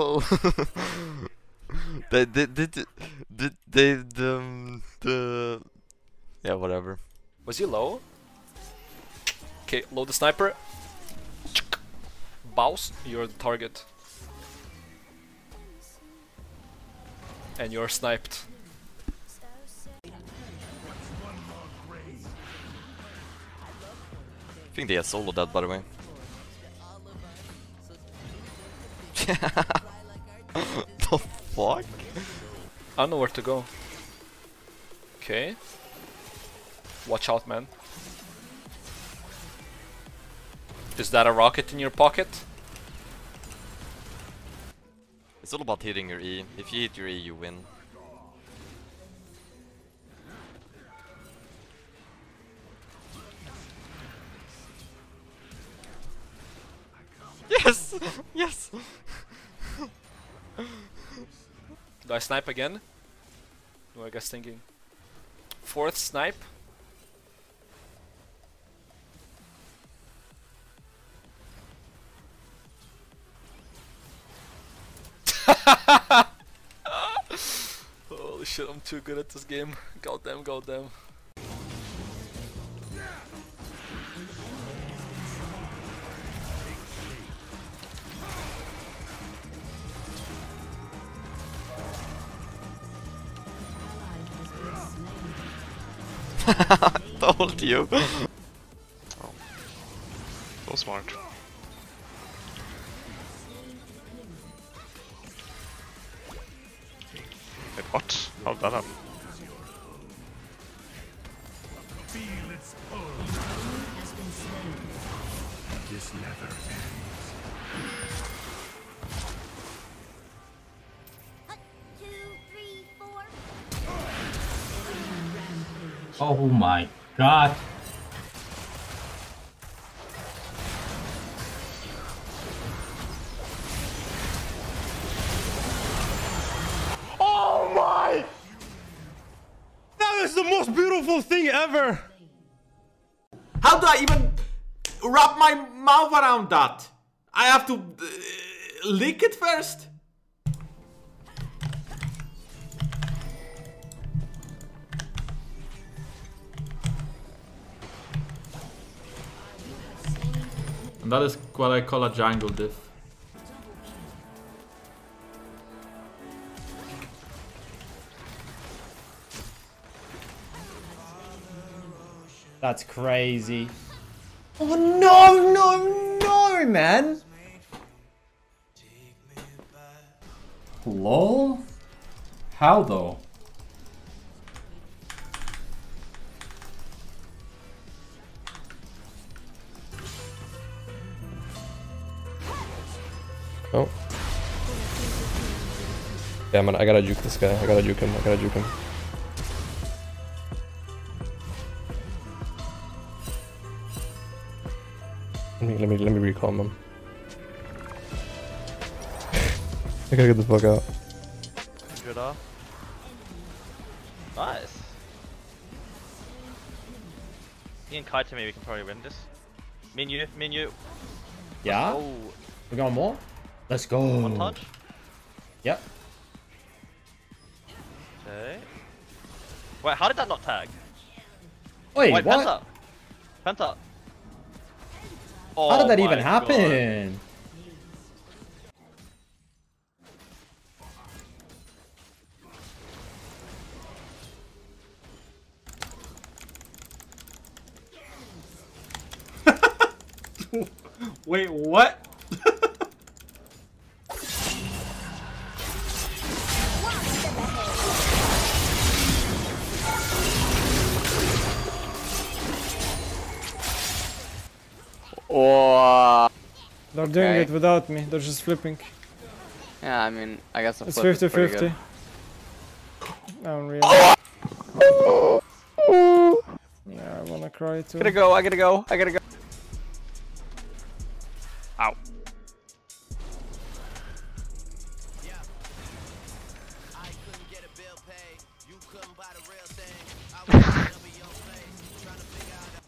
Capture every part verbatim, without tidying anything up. hole. they did did did they the the yeah whatever. Was he low? Okay, load the sniper. Bows, you're the target, and you're sniped. I think they had soloed that, by the way. The fuck? I don't know where to go. Okay. Watch out, man. Is that a rocket in your pocket? It's all about hitting your E. If you hit your E, you win. Yes! Yes! Do I snipe again? What I guess thinking? Fourth snipe? Holy shit, I'm too good at this game. Goddamn, goddamn. Told you. Oh. So smart. Wait, what? How'd that happen? Oh my god! Oh my! That is the most beautiful thing ever! How do I even wrap my mouth around that? I have to uh, lick it first? That is what I call a jungle diff. That's crazy. Oh no, no, no, man! Lol? How though? Oh. Yeah, I'm gonna, I gotta juke this guy. I gotta juke him. I gotta juke him. Let me, let me, let me recall him. I gotta get the fuck out. Good off. Nice. Me and Kai to me, we can probably win this. Me and you, me and you. Yeah? Oh. We got more? Let's go! One touch? Yep. Okay. Wait, how did that not tag? Wait, Wait what? Penta! Penta! Oh, how did that even happen? God. Wait, what? Oh. They're doing okay. It without me, they're just flipping. Yeah, I mean, I guess the flip is pretty good. It's fifty fifty. I don't really. Yeah, I wanna cry too. I gotta go, I gotta go, I gotta go. Ow.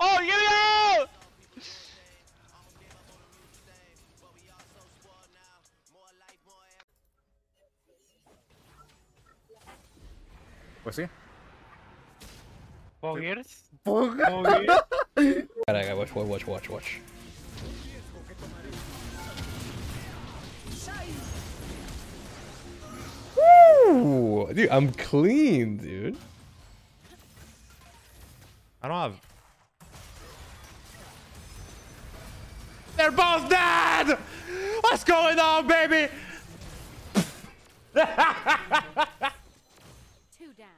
Oh, get me out! Pues sí. Poggers. Poggers. Caraca, watch, watch, watch, watch. Ooh, dude, I'm clean, dude. I don't have. They're both dead. What's going on, baby? Two down.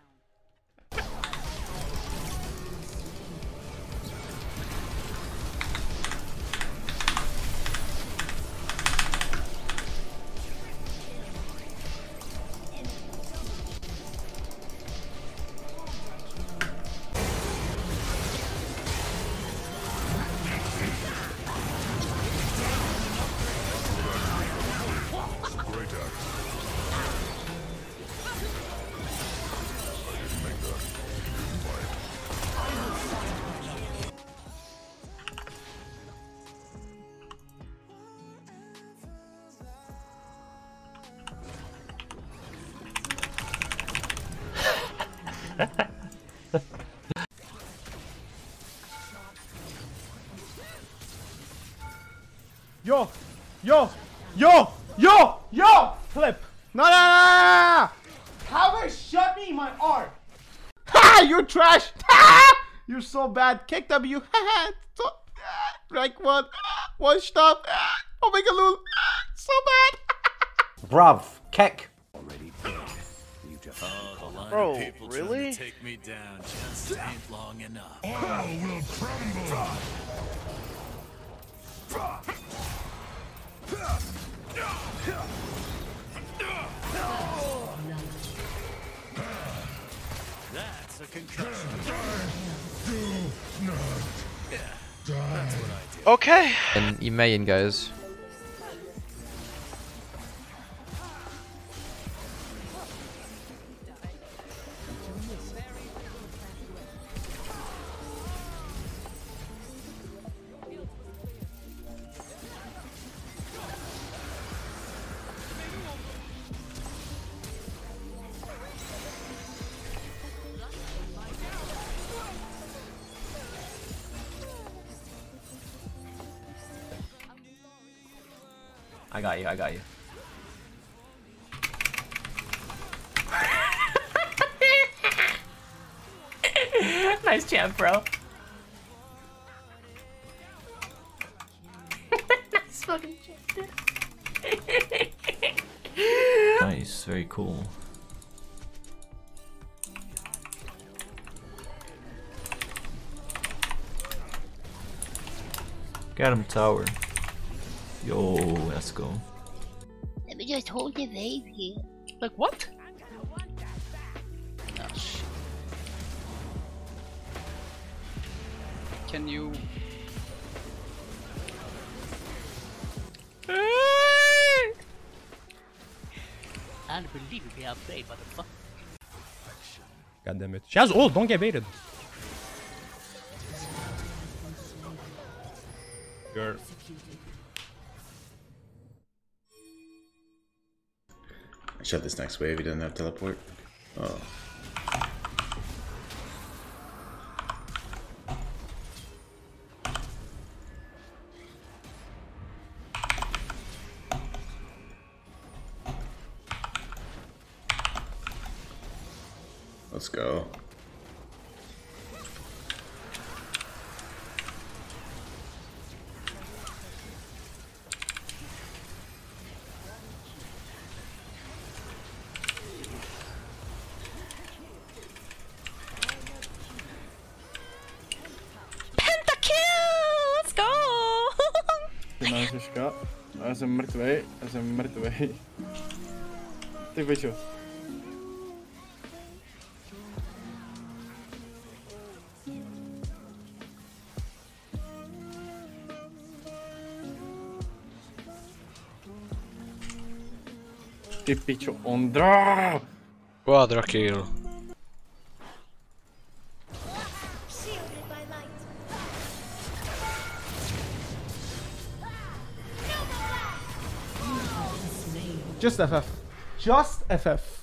Yo, yo, yo, yo, yo, flip. No, no, no, no, no. Power shut me my arm. Ha, you're trash. Ha, you're so bad. Kick W. Ha, so, like one, one stop. Oh my god, so bad. Bruv, kick. Already you just oh, the line bro, of people really? Trying to take me down just ain't long enough. All will crumble. That's a concussion. Do not die. That's what I did. Okay. And you may in, guys. I got you, I got you. Nice jab, bro. Nice fucking jab. Nice, very cool. Got him tower. Yo, let's go. Let me just hold your wave here. Like what? I'm gonna want that back. Oh shit. Can you... Unbelievably outplayed, motherfucker. God damn it. She has ult, don't get baited. You're... Shut this next wave, he doesn't have teleport. Oh. Let's go. Als een mertwij, als een mertwij. Tik beetje. Tik beetje ondra. Quadra kill. Just F F. Just F F.